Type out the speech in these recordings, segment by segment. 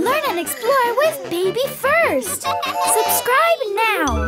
Learn and explore with Baby First. Subscribe now.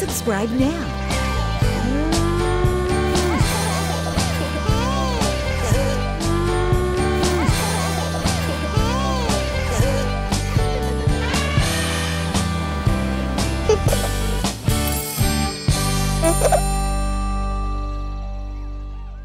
Subscribe now.